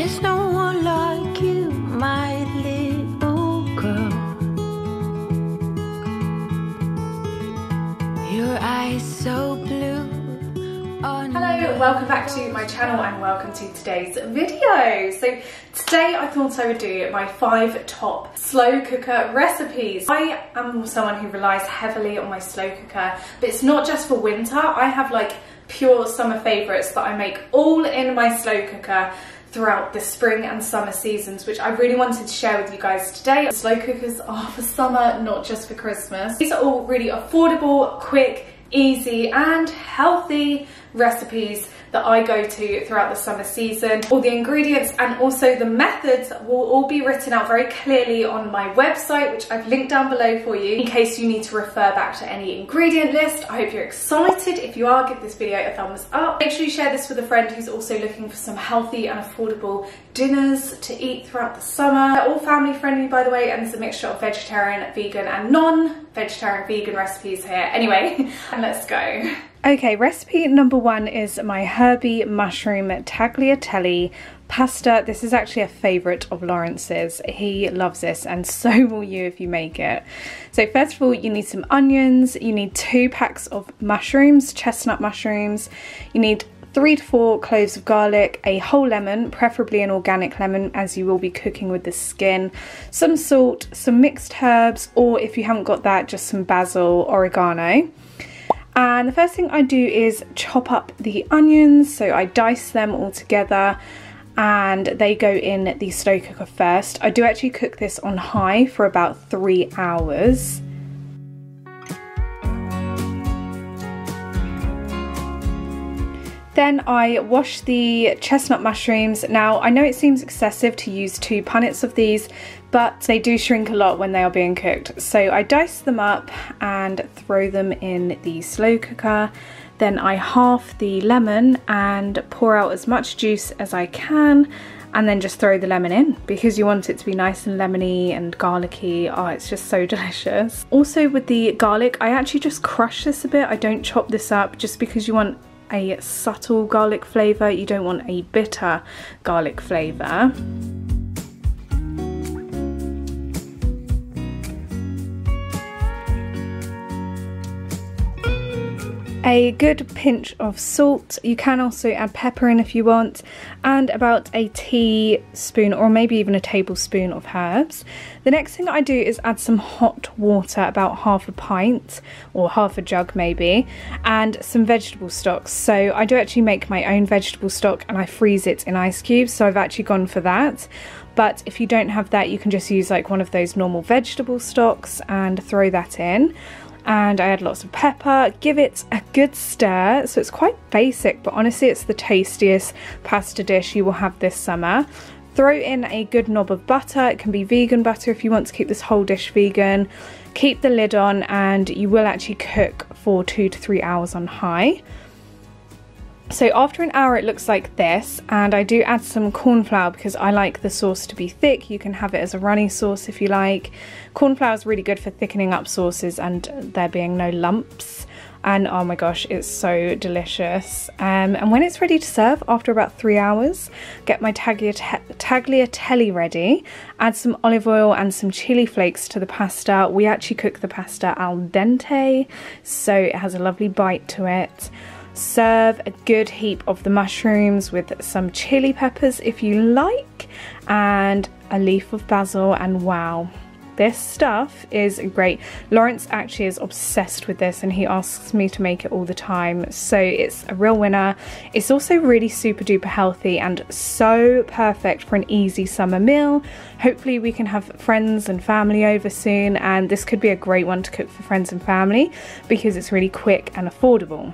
There's no one like you, my little girl. Your eyes so blue. Hello, welcome back to my channel and welcome to today's video. So today I thought I would do my 5 top slow cooker recipes. I am someone who relies heavily on my slow cooker, but it's not just for winter. I have like pure summer favourites that I make all in my slow cooker throughout the spring and summer seasons, which I really wanted to share with you guys today. Slow cookers are for summer, not just for Christmas. These are all really affordable, quick, easy and healthy recipes that I go to throughout the summer season. All the ingredients and also the methods will all be written out very clearly on my website, which I've linked down below for you in case you need to refer back to any ingredient list. I hope you're excited. If you are, give this video a thumbs up. Make sure you share this with a friend who's also looking for some healthy and affordable dinners to eat throughout the summer. They're all family friendly, by the way, and there's a mixture of vegetarian, vegan and non-vegetarian, vegan recipes here. Anyway, and let's go. Okay, recipe number 1 is my herby mushroom tagliatelle pasta. This is actually a favourite of Lawrence's. He loves this and so will you if you make it. So first of all, you need some onions, you need 2 packs of mushrooms, chestnut mushrooms, you need 3 to 4 cloves of garlic, a whole lemon, preferably an organic lemon as you will be cooking with the skin, some salt, some mixed herbs, or if you haven't got that, just some basil, oregano. And the first thing I do is chop up the onions, so I dice them all together and they go in the slow cooker first. I do actually cook this on high for about 3 hours. Then I wash the chestnut mushrooms. Now I know it seems excessive to use 2 punnets of these, but they do shrink a lot when they are being cooked. So I dice them up and throw them in the slow cooker. Then I half the lemon and pour out as much juice as I can, and then just throw the lemon in because you want it to be nice and lemony and garlicky. Oh, it's just so delicious. Also with the garlic, I actually just crush this a bit. I don't chop this up just because you want a subtle garlic flavour, you don't want a bitter garlic flavour. A good pinch of salt, you can also add pepper in if you want, and about a teaspoon or maybe even a tablespoon of herbs. The next thing that I do is add some hot water, about half a pint or half a jug maybe, and some vegetable stock. So I do actually make my own vegetable stock and I freeze it in ice cubes, so I've actually gone for that. But if you don't have that, you can just use like one of those normal vegetable stocks and throw that in. And I add lots of pepper, give it a good stir. So it's quite basic, but honestly it's the tastiest pasta dish you will have this summer. Throw in a good knob of butter. It can be vegan butter if you want to keep this whole dish vegan. Keep the lid on and you will actually cook for 2 to 3 hours on high. So after an hour it looks like this, and I do add some corn flour because I like the sauce to be thick. You can have it as a runny sauce if you like. Corn flour is really good for thickening up sauces and there being no lumps, and oh my gosh, it's so delicious. And when it's ready to serve after about 3 hours, get my tagliatelle ready, add some olive oil and some chili flakes to the pasta. We actually cook the pasta al dente, so it has a lovely bite to it. Serve a good heap of the mushrooms with some chili peppers if you like, and a leaf of basil, and wow, this stuff is great. Lawrence actually is obsessed with this and he asks me to make it all the time, so it's a real winner. It's also really super duper healthy and so perfect for an easy summer meal. Hopefully we can have friends and family over soon, and this could be a great one to cook for friends and family because it's really quick and affordable.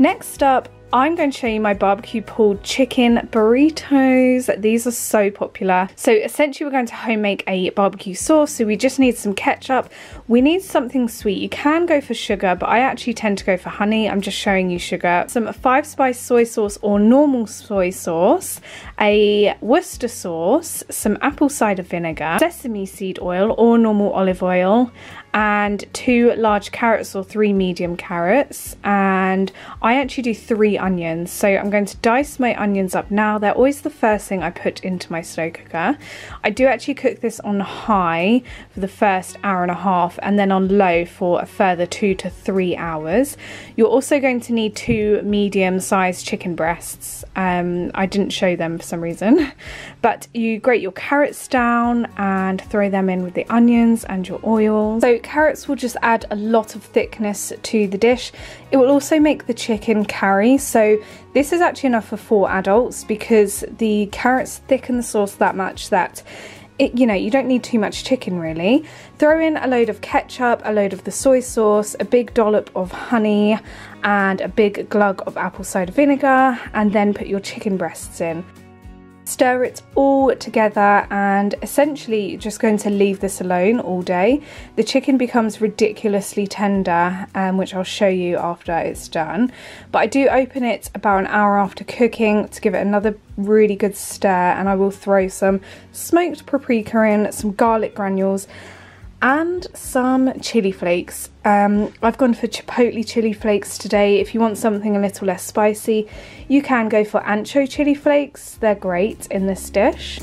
Next up, I'm going to show you my barbecue pulled chicken burritos. These are so popular. So essentially we're going to home make a barbecue sauce, so we just need some ketchup. We need something sweet. You can go for sugar, but I actually tend to go for honey. I'm just showing you sugar. Some 5-spice soy sauce or normal soy sauce, a Worcestershire sauce, some apple cider vinegar, sesame seed oil or normal olive oil, and 2 large carrots or 3 medium carrots. And I actually do 3 the onions. So I'm going to dice my onions up now. They're always the first thing I put into my slow cooker. I do actually cook this on high for the first hour and a half and then on low for a further 2 to 3 hours. You're also going to need 2 medium-sized chicken breasts. I didn't show them for some reason. But you grate your carrots down and throw them in with the onions and your oil. So carrots will just add a lot of thickness to the dish. It will also make the chicken carry, so this is actually enough for 4 adults because the carrots thicken the sauce that much that it, you know, you don't need too much chicken really. Throw in a load of ketchup, a load of the soy sauce, a big dollop of honey and a big glug of apple cider vinegar, and then put your chicken breasts in. Stir it all together and essentially you're just going to leave this alone all day. The chicken becomes ridiculously tender, which I'll show you after it's done. But I do open it about an hour after cooking to give it another really good stir, and I will throw some smoked paprika in, some garlic granules and some chili flakes. I've gone for chipotle chili flakes today. If you want something a little less spicy, you can go for ancho chili flakes. They're great in this dish.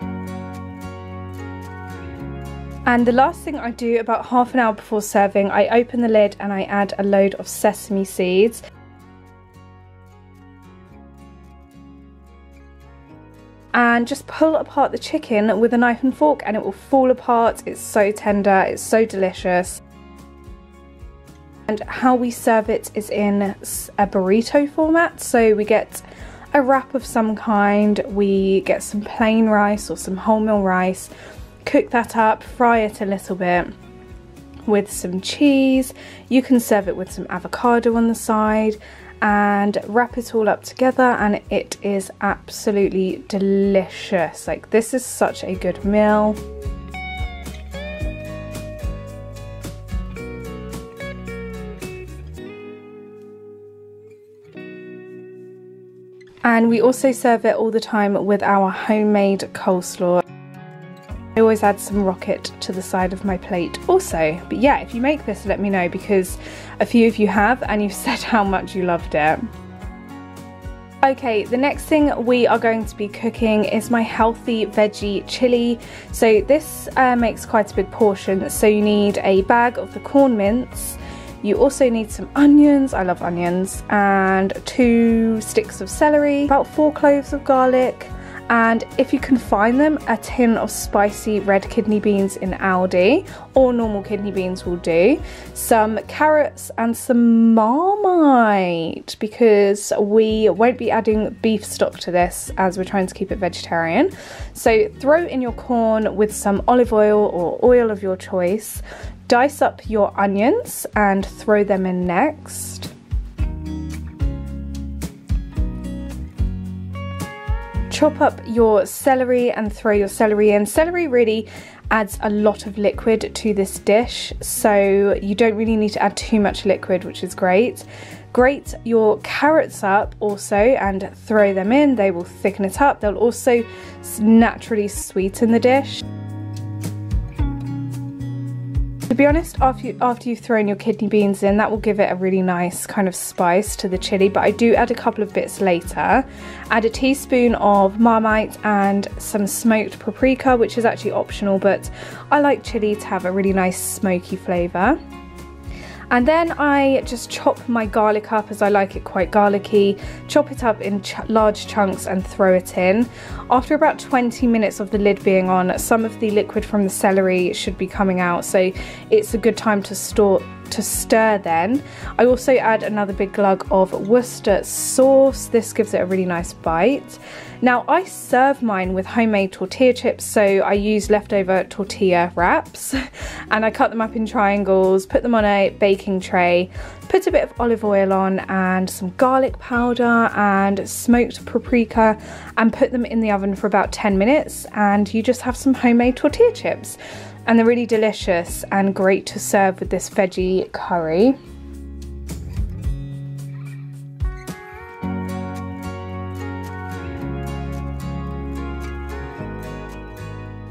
And the last thing I do about half an hour before serving, I open the lid and I add a load of sesame seeds. And just pull apart the chicken with a knife and fork and it will fall apart. It's so tender, it's so delicious. And how we serve it is in a burrito format. So we get a wrap of some kind, we get some plain rice or some wholemeal rice, cook that up, fry it a little bit with some cheese. You can serve it with some avocado on the side, and wrap it all up together, and it is absolutely delicious. Like, this is such a good meal. And we also serve it all the time with our homemade coleslaw. I always add some rocket to the side of my plate also. But yeah, if you make this, let me know, because a few of you have and you've said how much you loved it. Okay, the next thing we are going to be cooking is my healthy veggie chili. So this makes quite a big portion. So you need a bag of the corn mince. You also need some onions, I love onions, and 2 sticks of celery, about 4 cloves of garlic, and if you can find them, a tin of spicy red kidney beans in Aldi, or normal kidney beans will do, some carrots and some Marmite, because we won't be adding beef stock to this as we're trying to keep it vegetarian. So throw in your corn with some olive oil or oil of your choice, dice up your onions and throw them in next. Chop up your celery and throw your celery in. Celery really adds a lot of liquid to this dish, so you don't really need to add too much liquid, which is great. Grate your carrots up also and throw them in. They will thicken it up. They'll also naturally sweeten the dish. To be honest, after you've thrown your kidney beans in, that will give it a really nice kind of spice to the chili, but I do add a couple of bits later. Add a teaspoon of Marmite and some smoked paprika, which is actually optional, but I like chili to have a really nice smoky flavour. And then I just chop my garlic up as I like it quite garlicky, chop it up in large chunks and throw it in. After about 20 minutes of the lid being on, some of the liquid from the celery should be coming out, so it's a good time to stir then. I also add another big glug of Worcestershire sauce. This gives it a really nice bite. Now I serve mine with homemade tortilla chips, so I use leftover tortilla wraps and I cut them up in triangles, put them on a baking tray, put a bit of olive oil on and some garlic powder and smoked paprika and put them in the oven for about 10 minutes and you just have some homemade tortilla chips. And they're really delicious and great to serve with this veggie curry.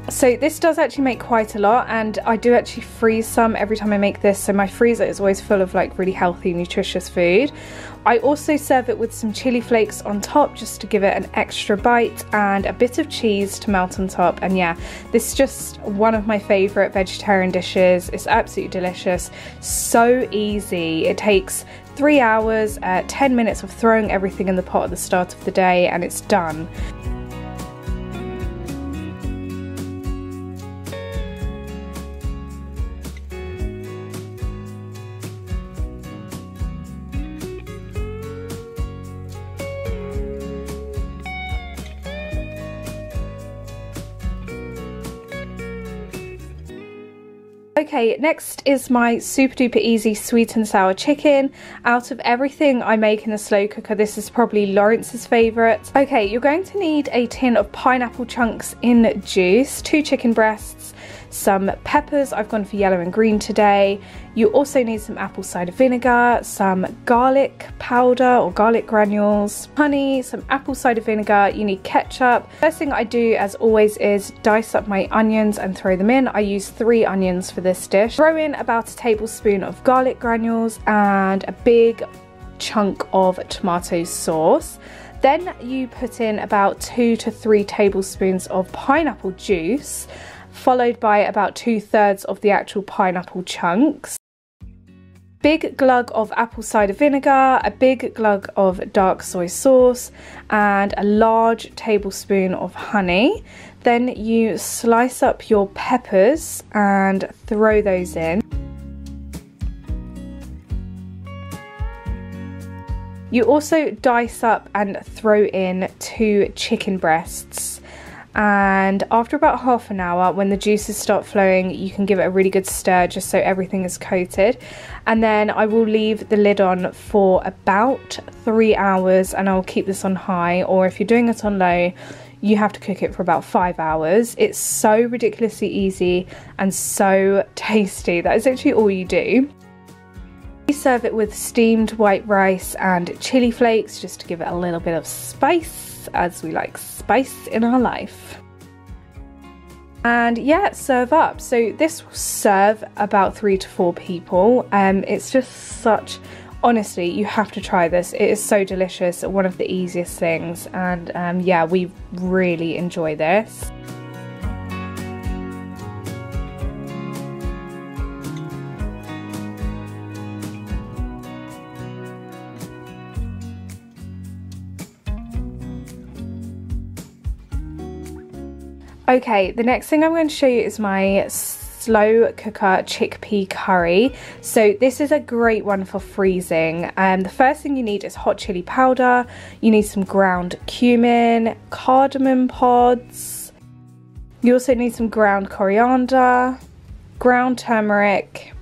So this does actually make quite a lot, and I do actually freeze some every time I make this, so my freezer is always full of like really healthy, nutritious food. I also serve it with some chili flakes on top just to give it an extra bite, and a bit of cheese to melt on top. And yeah, this is just one of my favourite vegetarian dishes. It's absolutely delicious, so easy. It takes 3 hours, 10 minutes of throwing everything in the pot at the start of the day, and it's done. Okay, next is my super duper easy sweet and sour chicken. Out of everything I make in the slow cooker, this is probably Lawrence's favourite. Okay, you're going to need a tin of pineapple chunks in juice, 2 chicken breasts, some peppers, I've gone for yellow and green today. You also need some apple cider vinegar, some garlic powder or garlic granules, honey, some apple cider vinegar, you need ketchup. First thing I do as always is dice up my onions and throw them in. I use 3 onions for this dish. Throw in about a tablespoon of garlic granules and a big chunk of tomato sauce. Then you put in about 2 to 3 tablespoons of pineapple juice, followed by about 2/3 of the actual pineapple chunks. Big glug of apple cider vinegar, a big glug of dark soy sauce, and a large tablespoon of honey. Then you slice up your peppers and throw those in. You also dice up and throw in 2 chicken breasts. And after about half an hour, when the juices start flowing, you can give it a really good stir just so everything is coated. And then I will leave the lid on for about 3 hours, and I'll keep this on high, or if you're doing it on low, you have to cook it for about 5 hours. It's so ridiculously easy and so tasty. That is literally all you do. We serve it with steamed white rice and chili flakes just to give it a little bit of spice, as we like spice in our life. And yeah, serve up. So this will serve about 3 to 4 people. It's just such, honestly, you have to try this. It is so delicious, one of the easiest things, and yeah, we really enjoy this. Okay, the next thing I'm going to show you is my slow cooker chickpea curry. So this is a great one for freezing. The first thing you need is hot chili powder. You need some ground cumin, cardamom pods. You also need some ground coriander, ground turmeric,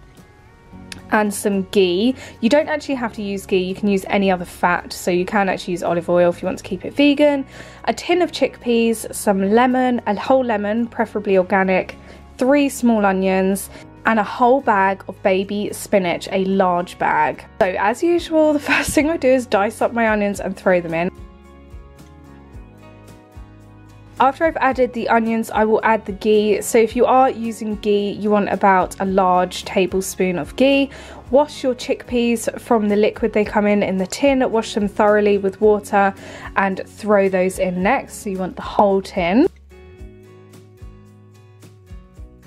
and some ghee. You don't actually have to use ghee, you can use any other fat, so you can actually use olive oil if you want to keep it vegan. A tin of chickpeas, some lemon, a whole lemon, preferably organic, 3 small onions, and a whole bag of baby spinach, a large bag. So as usual, the first thing I do is dice up my onions and throw them in. After I've added the onions, I will add the ghee. So if you are using ghee, you want about a large tablespoon of ghee. Wash your chickpeas from the liquid they come in the tin. Wash them thoroughly with water and throw those in next. So you want the whole tin.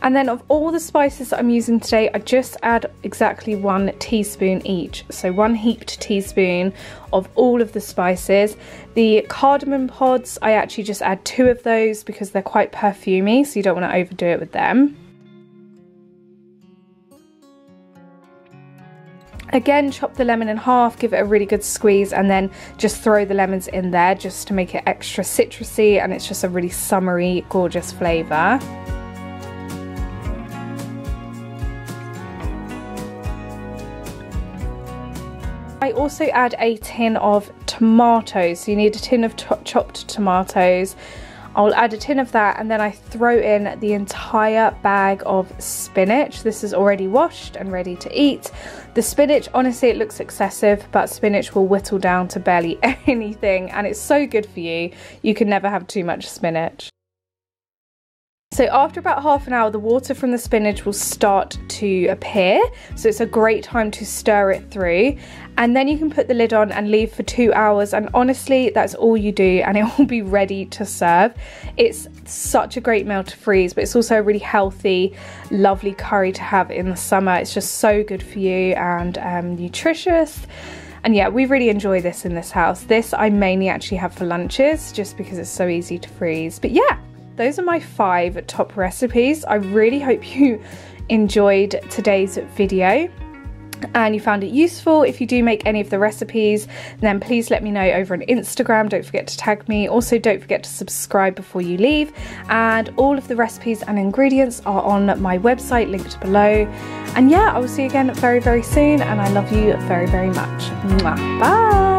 And then of all the spices that I'm using today, I just add exactly 1 teaspoon each. So 1 heaped teaspoon of all of the spices. The cardamom pods, I actually just add 2 of those because they're quite perfumey, so you don't want to overdo it with them. Again, chop the lemon in half, give it a really good squeeze, and then just throw the lemons in there just to make it extra citrusy, and it's just a really summery, gorgeous flavour. I also add a tin of tomatoes, so you need a tin of chopped tomatoes. I'll add a tin of that, and then I throw in the entire bag of spinach. This is already washed and ready to eat. The spinach, honestly, it looks excessive, but spinach will whittle down to barely anything, and it's so good for you. You can never have too much spinach. So after about half an hour, the water from the spinach will start to appear. So it's a great time to stir it through. And then you can put the lid on and leave for 2 hours. And honestly, that's all you do and it will be ready to serve. It's such a great meal to freeze, but it's also a really healthy, lovely curry to have in the summer. It's just so good for you and nutritious. And yeah, we really enjoy this in this house. This I mainly actually have for lunches just because it's so easy to freeze. But yeah. Those are my 5 top recipes. I really hope you enjoyed today's video and you found it useful. If you do make any of the recipes, then please let me know over on Instagram. Don't forget to tag me. Also, don't forget to subscribe before you leave. And all of the recipes and ingredients are on my website, linked below. And yeah, I will see you again very, very soon. And I love you very, very much. Mwah. Bye.